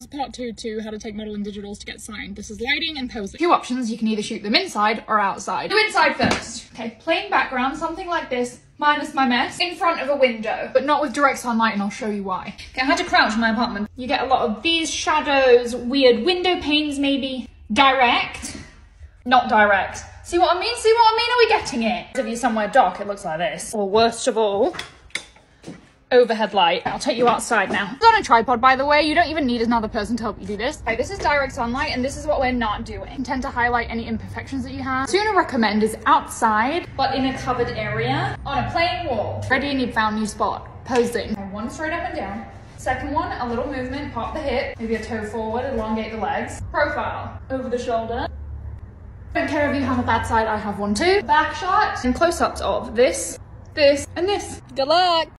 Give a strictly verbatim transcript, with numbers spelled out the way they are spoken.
This is part two to how to take model and digitals to get signed. This is lighting and posing. Few options, you can either shoot them inside or outside. Do inside first. Okay, plain background, something like this, minus my mess, in front of a window, but not with direct sunlight, and I'll show you why. Okay, I had to crouch in my apartment. You get a lot of these shadows, weird window panes maybe. Direct, not direct. See what I mean? See what I mean? Are we getting it? If you're somewhere dark, it looks like this. Or worst of all, overhead light. I'll take you outside now. It's on a tripod, by the way. You don't even need another person to help you do this. Okay, this is direct sunlight, and this is what we're not doing. I tend to highlight any imperfections that you have. So you're gonna recommend is outside, but in a covered area, on a plain wall. Ready, and you've found a new spot. Posing. Okay, one straight up and down. Second one, a little movement, pop the hip, maybe a toe forward, elongate the legs. Profile, over the shoulder. I don't care if you have a bad side, I have one too. Back shot, and close-ups of this, this, and this. Good luck!